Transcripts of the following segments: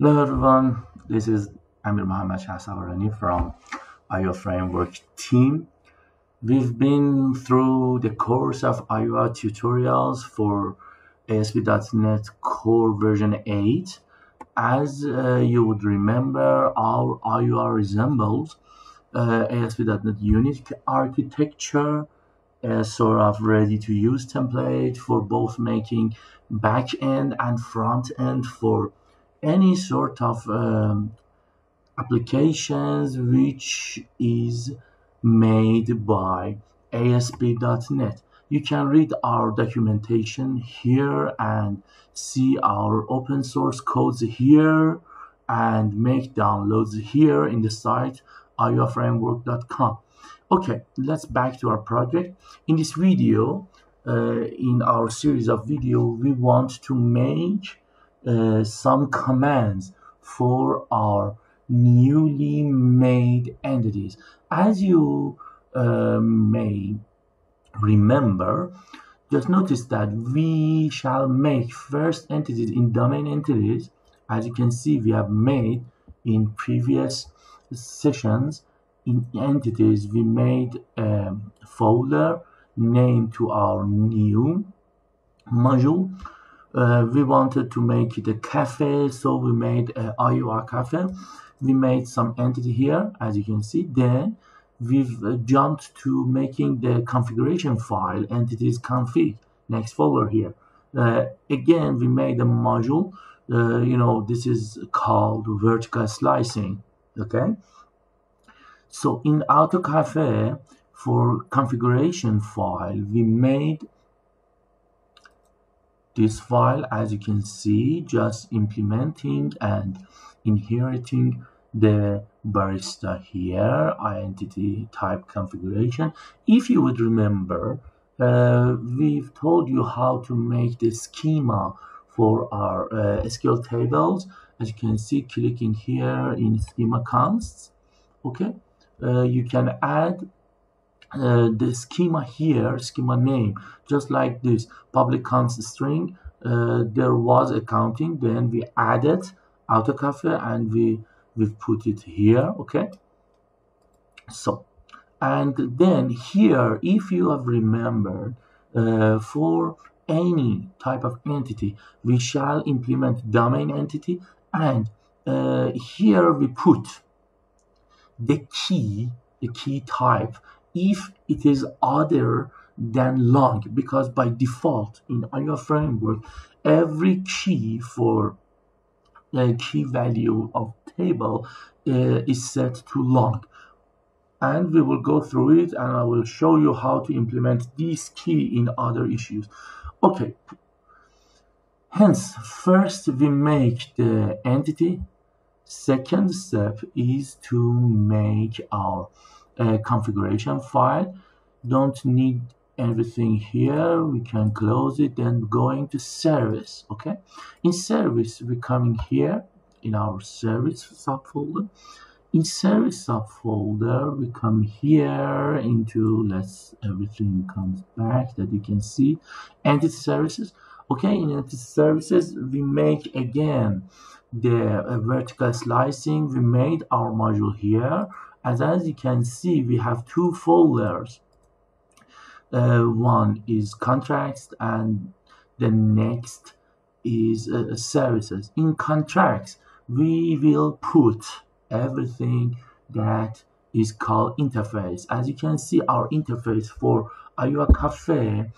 Hello everyone, this is Amir Mohammad Shahsavarani from IUA Framework team. We've been through the course of IUA tutorials for ASP.NET Core version 8. As you would remember, our IUR resembles ASP.NET Unit architecture, a sort of ready-to-use template for both making back-end and front-end for any sort of applications which is made by ASP.NET. You can read our documentation here and see our open source codes here and make downloads here in the site auaframework.com. Okay, let's back to our project. In this video, in our series of video, we want to make some commands for our newly made entities. As you may remember, just notice that we shall make first entities in domain entities. As you can see, we have made in previous sessions in entities, we made a folder named to our new module. We wanted to make it a cafe, so we made IOA Cafe. We made some entity here, as you can see. Then we've jumped to making the configuration file, entities config, next folder here. Again, we made a module. This is called vertical slicing, okay? So in Auto Cafe, for configuration file, we made this file, as you can see, just implementing and inheriting the barista here, entity type configuration. If you would remember, we've told you how to make the schema for our SQL tables. As you can see, clicking here in schema consts, okay, you can add the schema here, schema name, just like this public const string. There was accounting, then we added Auto Cafe and we put it here, okay? So, and then here, if you have remembered, for any type of entity, we shall implement domain entity, and here we put the key type, if it is other than long, because by default in IUA framework, every key for the key value of table is set to long. And we will go through it and I will show you how to implement this key in other issues. Okay, hence, first we make the entity. Second step is to make our configuration file. Don't need everything here, we can close it and go into service. Okay, in service we come in here in our service subfolder. In service subfolder we come here into, let's, everything comes back that you can see, entity services. Okay, in entity services we make again the vertical slicing. We made our module here. As you can see, we have two folders. One is contracts and the next is services. In contracts, we will put everything that is called interface. As you can see, our interface for IUA Cafe,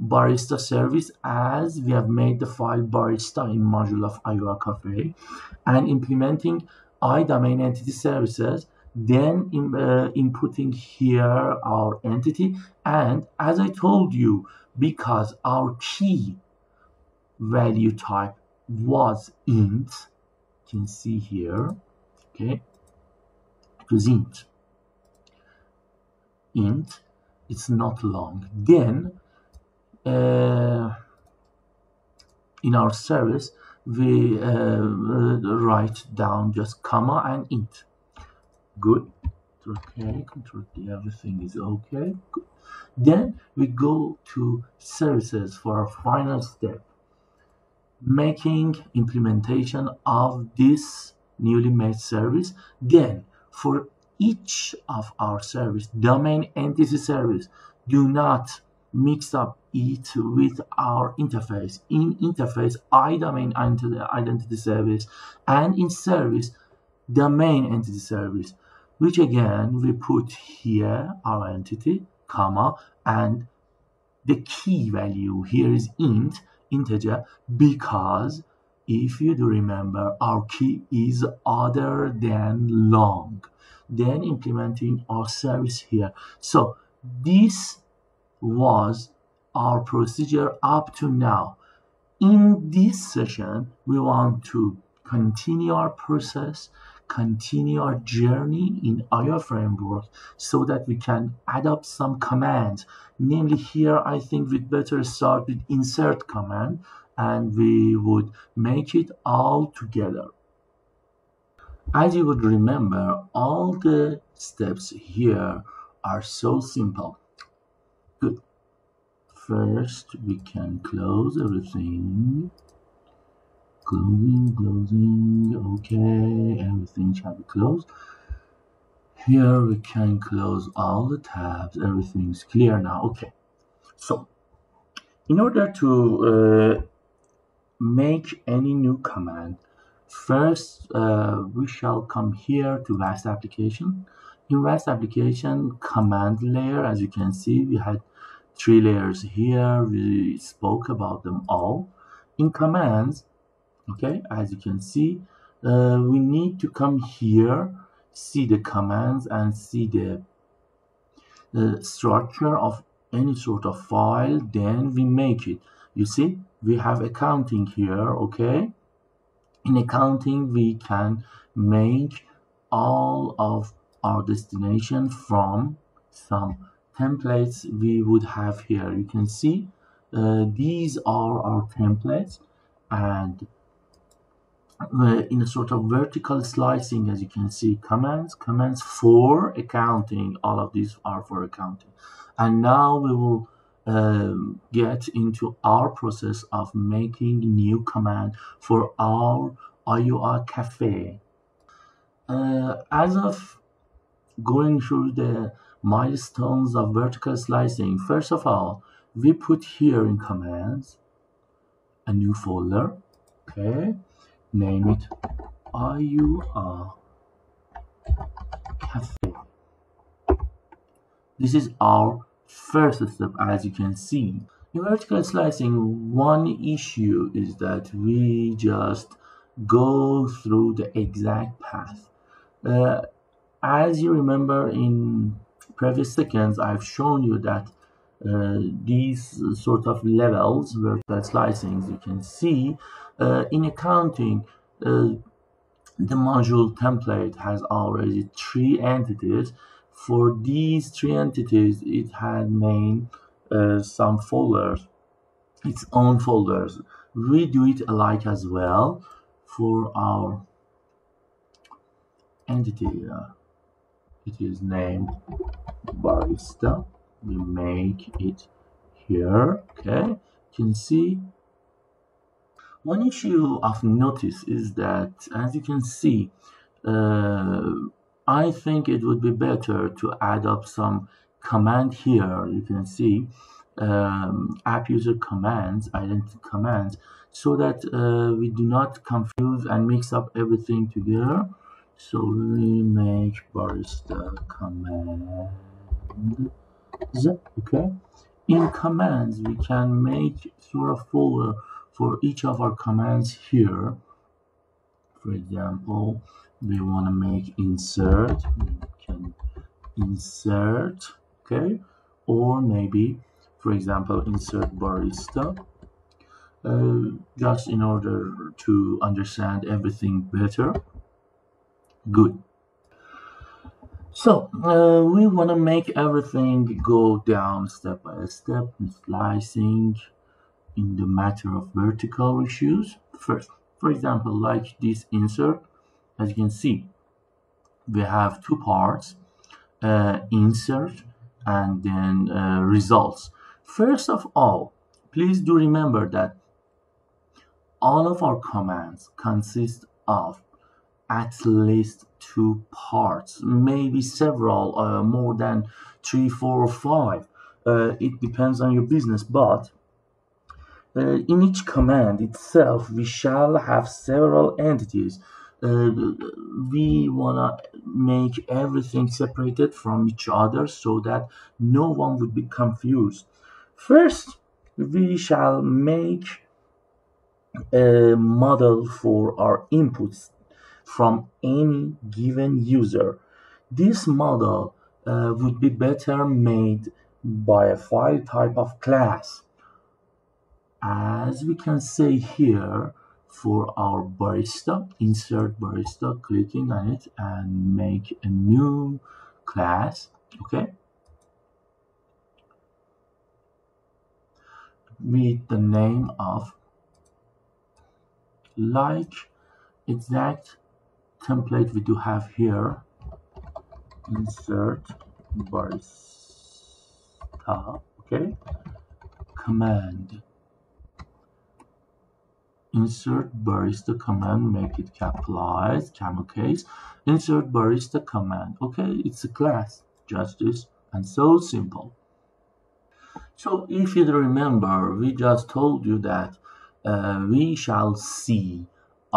barista service, as we have made the file barista in module of IUA Cafe, and implementing domain entity services, then inputting here our entity. And as I told you, because our key value type was int, you can see here, okay, it was int, it's not long. Then in our service we write down just comma and int. Good. Okay, control D, everything is okay. Good. Then we go to services for our final step. making implementation of this newly made service. Then for each of our service, domain entity service, do not mix up it with our interface. In interface, iDomain identity service, and in service, domain entity service, which again we put here our entity, comma, and the key value here is int, integer, because if you do remember, our key is other than long, then implementing our service here. So this was our procedure up to now. In this session, we want to continue our process, continue our journey in IUR framework so that we can adopt some commands. Namely here, I think we'd better start with insert command, and we would make it all together. As you would remember, all the steps here are so simple. Good. First, we can close everything. Closing, okay, everything shall be closed. Here we can close all the tabs, everything's clear now, okay. So, in order to make any new command, first we shall come here to VAST application. In VAST application command layer, as you can see, we had 3 layers here, we spoke about them all. In commands, okay, as you can see, we need to come here, see the commands and see the structure of any sort of file, then we make it. You see, we have accounting here, okay? In accounting, we can make all of our destination from some templates we would have here. You can see these are our templates, and in a sort of vertical slicing, as you can see, commands for accounting. All of these are for accounting. And now we will get into our process of making new command for our IOA Cafe. As of going through the milestones of vertical slicing, first of all, we put here in commands a new folder, okay? Name it IUR Cafe. This is our first step, as you can see. In vertical slicing, one issue is that we just go through the exact path. As you remember, in previous seconds, I've shown you that these sort of levels, vertical slicings, you can see in accounting the module template has already 3 entities. For these 3 entities, it had made some folders, its own folders. We do it alike as well for our entity. It is named Barista. We make it here, okay? You can see one issue of notice is that, as you can see, I think it would be better to add up some command here. You can see app user commands, identity commands, so that we do not confuse and mix up everything together. So we make Barista command. Okay, in commands we can make sort of folder for each of our commands here. For example, we want to make insert, we can insert, okay, or maybe for example insert Barista, just in order to understand everything better. Good. So, we want to make everything go down step by step, slicing in the matter of vertical issues. First, for example, like this insert, as you can see, we have 2 parts, insert and then results. First of all, please do remember that all of our commands consist of at least two parts, maybe several, more than 3, 4, or 5. It depends on your business, but in each command itself, we shall have several entities. We want to make everything separated from each other so that no one would be confused. First, we shall make a model for our inputs from any given user. This model would be better made by a file type of class. As we can say here, for our barista, insert barista, clicking on it and make a new class. Okay, with the name of like exact template we do have here, insert barista. Okay, command, insert barista command, make it capitalized, camel case, insert barista command. Okay, it's a class, just this, and so simple. So if you remember, we just told you that we shall see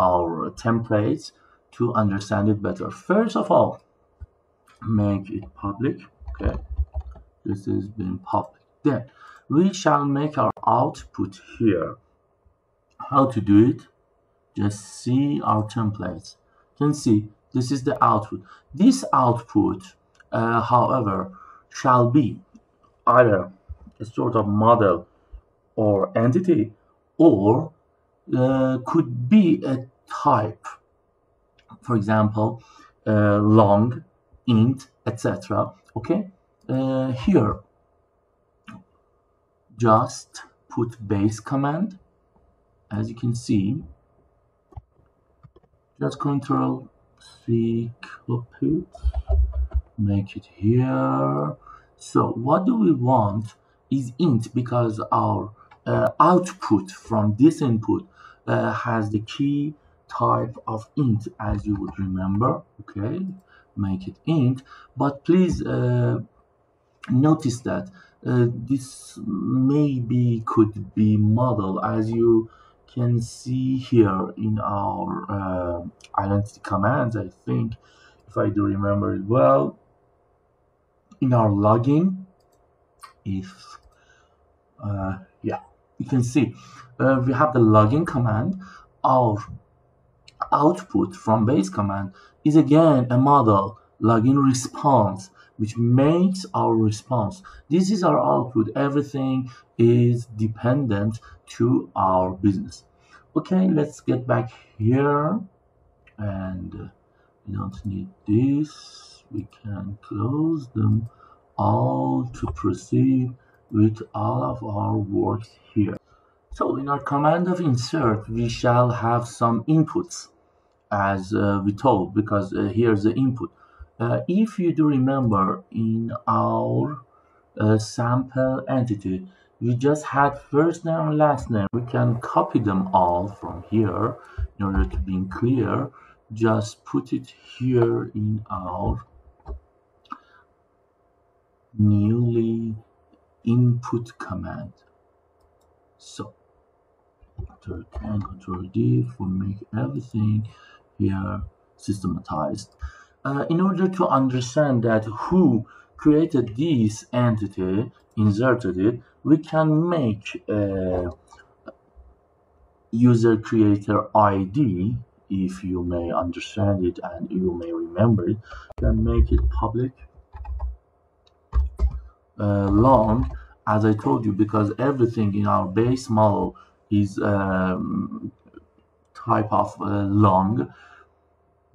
our templates to understand it better. First of all, make it public. Okay, this has been public. Then we shall make our output here. How to do it? Just see our templates. Can see this is the output. This output, however, shall be either a sort of model or entity, or could be a type. For example, long, int, etc. Okay, here just put base command. As you can see, just Control C, copy, make it here. So what do we want is int, because our output from this input has the key type of int, as you would remember. Okay, make it int, but please notice that this maybe could be model, as you can see here in our identity commands. I think, if I do remember it well, in our login, if yeah, you can see we have the login command. Our output from base command is again a model, login response, which makes our response. This is our output. Everything is dependent to our business. Okay, let's get back here, and we don't need this. We can close them all to proceed with all of our works here. So in our command of insert, we shall have some inputs, as we told, because here's the input. If you do remember, in our sample entity, we just had first name and last name. We can copy them all from here in order to be clear. Just put it here in our newly input command. So Ctrl N, Ctrl D for make everything here systematized. In order to understand that who created this entity, inserted it, we can make a user creator ID, if you may understand it and you may remember it. We can make it public, long, as I told you, because everything in our base model is type of long.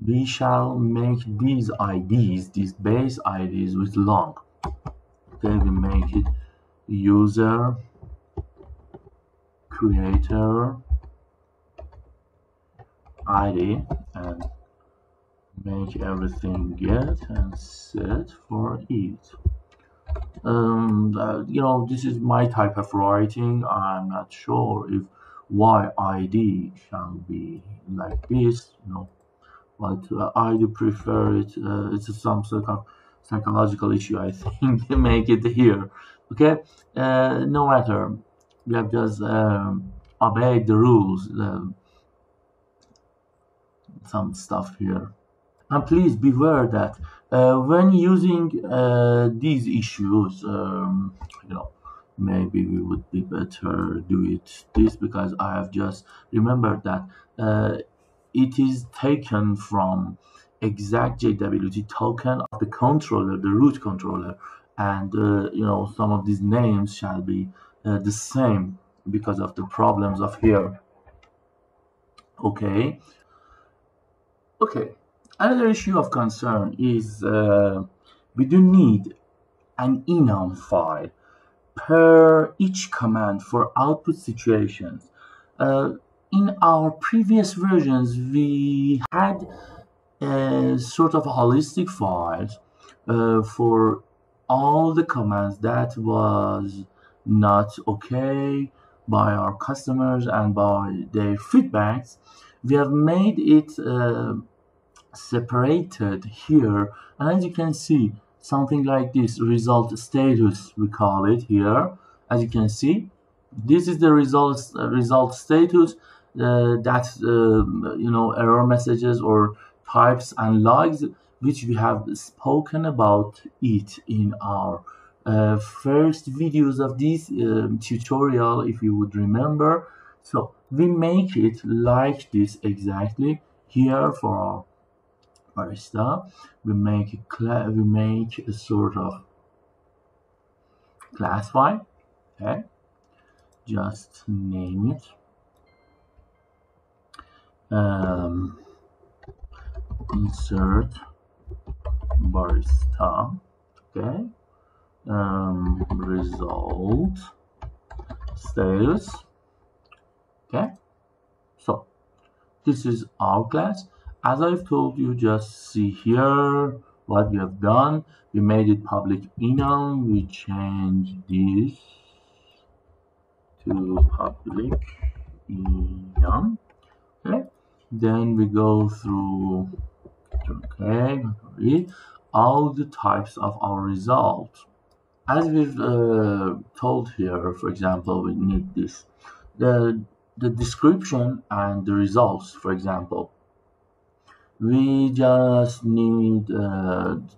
We shall make these IDs, these base IDs, with long. Then we make it user creator ID and make everything get and set for it. You know, this is my type of writing. I'm not sure if YID shall be like this, no. But I do prefer it. It's some sort of psychological issue, I think, to make it here. Okay, no matter. We have just obeyed the rules. Some stuff here. And please beware that when using these issues, you know, maybe we would be better do it this, because I have just remembered that it is taken from exact JWT token of the controller, the root controller, and you know, some of these names shall be the same because of the problems of here. Okay. Okay. Another issue of concern is we do need an enum file per each command for output situations. In our previous versions, we had a sort of holistic file for all the commands that was not okay by our customers and by their feedbacks. We have made it separated here, and as you can see, something like this, result status we call it here. As you can see, this is the result status that you know, error messages or types and logs, which we have spoken about it in our first videos of this tutorial, if you would remember. So we make it like this exactly here for our barista. We make a sort of class file. Okay, just name it insert barista. Okay, result status. Okay, so this is our class. As I've told you, just see here what we have done. We made it public enum. We changed this to public enum. Okay. Then we go through, okay, all the types of our result. As we've told here, for example, we need this, the description and the results, for example. We just need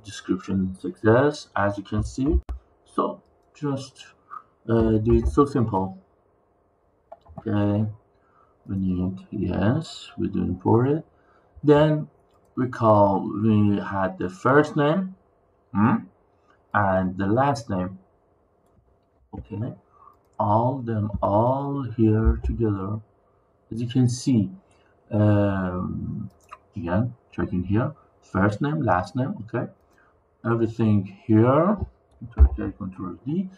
description success, as you can see. So just do it so simple. Okay, we need, yes, we do import it. Then we call, we had the first name and the last name. Okay, all them all here together, as you can see. Again, checking here, first name, last name, okay, everything here, Ctrl D,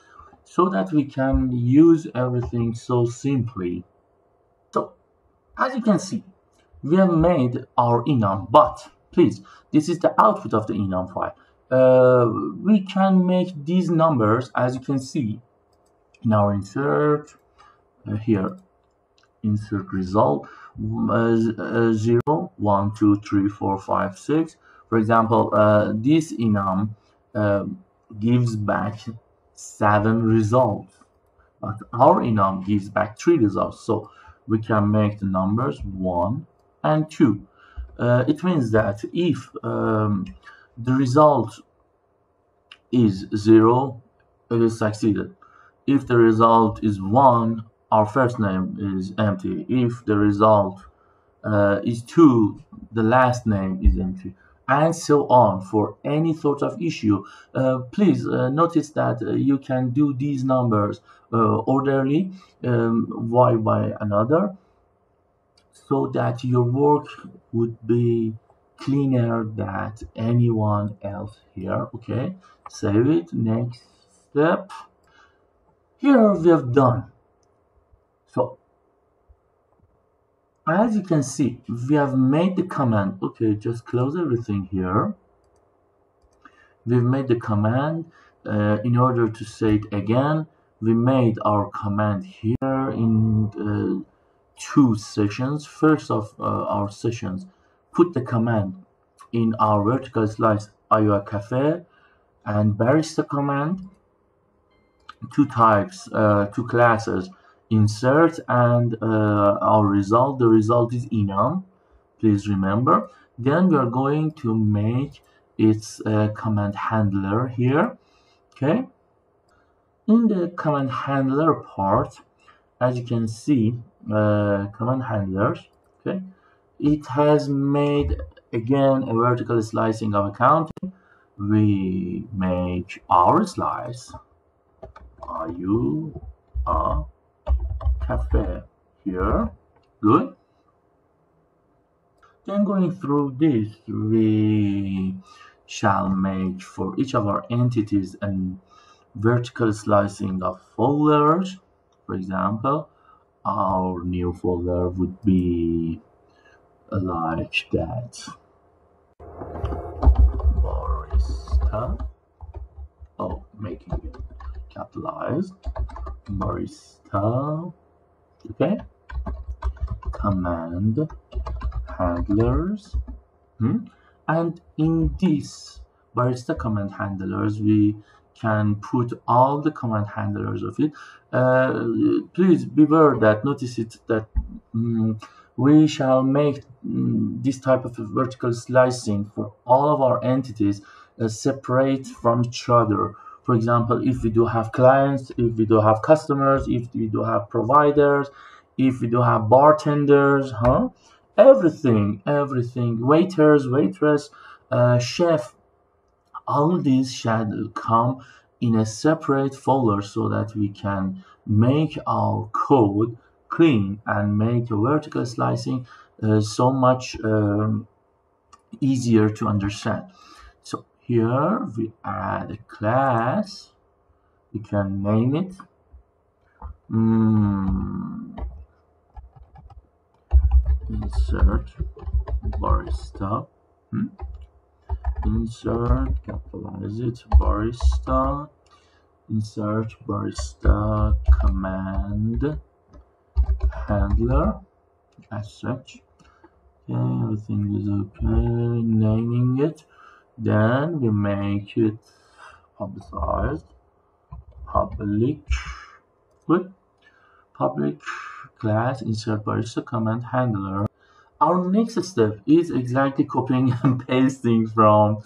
so that we can use everything so simply. So, as you can see, we have made our enum, but please, this is the output of the enum file. We can make these numbers, as you can see, in our insert, here, insert result, 0, 1, 2, 3, 4, 5, 6. For example, this enum gives back 7 results, but our enum gives back 3 results. So we can make the numbers 1 and 2. It means that if the result is 0, it is succeeded. If the result is 1, our first name is empty. If the result is 2, the last name is empty, and so on for any sort of issue. Please notice that you can do these numbers orderly, one by another, so that your work would be cleaner than anyone else here. Okay, save it, next step. Here we have done. So, as you can see, we have made the command. Okay, just close everything here. We've made the command. In order to say it again, we made our command here in two sessions. First of our sessions, put the command in our vertical slice IOA Cafe and barista command, two types, two classes, insert and our result. The result is enum, please remember. Then we are going to make its command handler here. Okay, in the command handler part, as you can see, command handlers, okay, it has made again a vertical slicing of accounting. We make our slice IUA Cafe here. Good. Then going through this, we shall make for each of our entities and vertical slicing of folders. For example, our new folder would be like that, barista. Oh, making it capitalized, barista. Okay, command handlers, and in this barista command handlers we can put all the command handlers of it. Please beware that, notice it that we shall make this type of vertical slicing for all of our entities separate from each other. For example, if we do have clients, if we do have customers, if we do have providers, if we do have bartenders, everything, waiters, waitress, chef, all these shall come in a separate folder so that we can make our code clean and make vertical slicing so much easier to understand. So here we add a class, we can name it insert barista. Insert, capitalize it, barista. Insert barista command handler as such. Okay, everything is okay. Naming it. Then we make it publicized. Public. Good. Public class insert barista command handler. Our next step is exactly copying and pasting from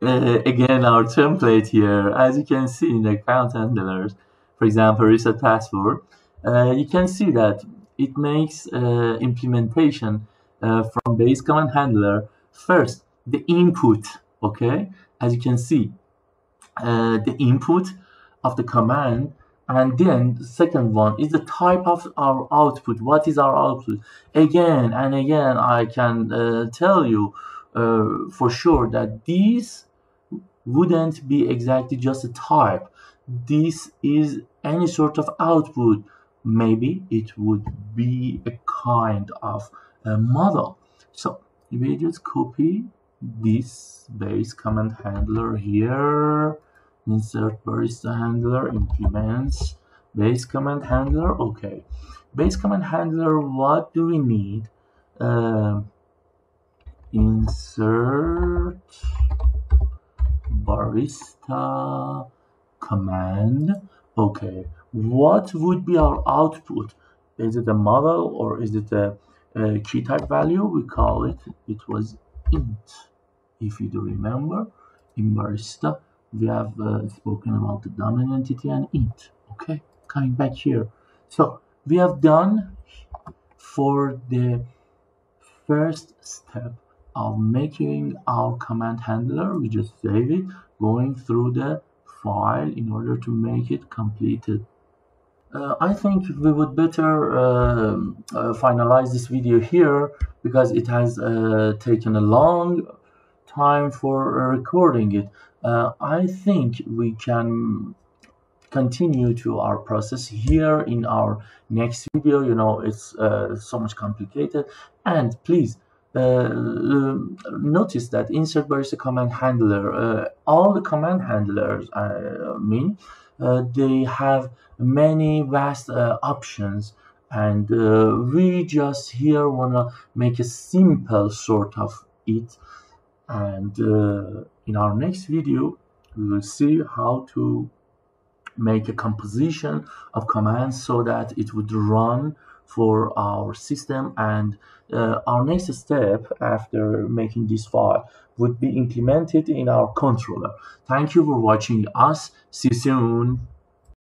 again our template here. As you can see in the account handlers, for example, reset password, you can see that it makes implementation from base command handler. First, the input, okay, as you can see, the input of the command. And then the second one is the type of our output. What is our output? Again and again, I can tell you for sure that these wouldn't be exactly just a type. This is any sort of output. Maybe it would be a kind of a model. So we just copy this base command handler here. Insert barista handler, implements base command handler. Okay, base command handler, what do we need? Insert barista command. Okay, what would be our output? Is it a model or is it a key type value? We call it, it was int, if you do remember. In barista we have spoken about the domain entity and int. Okay, coming back here. So we have done for the first step of making our command handler. We just save it, going through the file in order to make it completed. I think we would better finalize this video here because it has taken a long time for recording it. I think we can continue to our process here in our next video. You know, it's so much complicated. And please notice that insert barista command handler, all the command handlers, I mean, they have many vast options. and we just here wanna make a simple sort of it, and in our next video we will see how to make a composition of commands so that it would run for our system. And our next step after making this file would be implemented in our controller. Thank you for watching us. See you soon.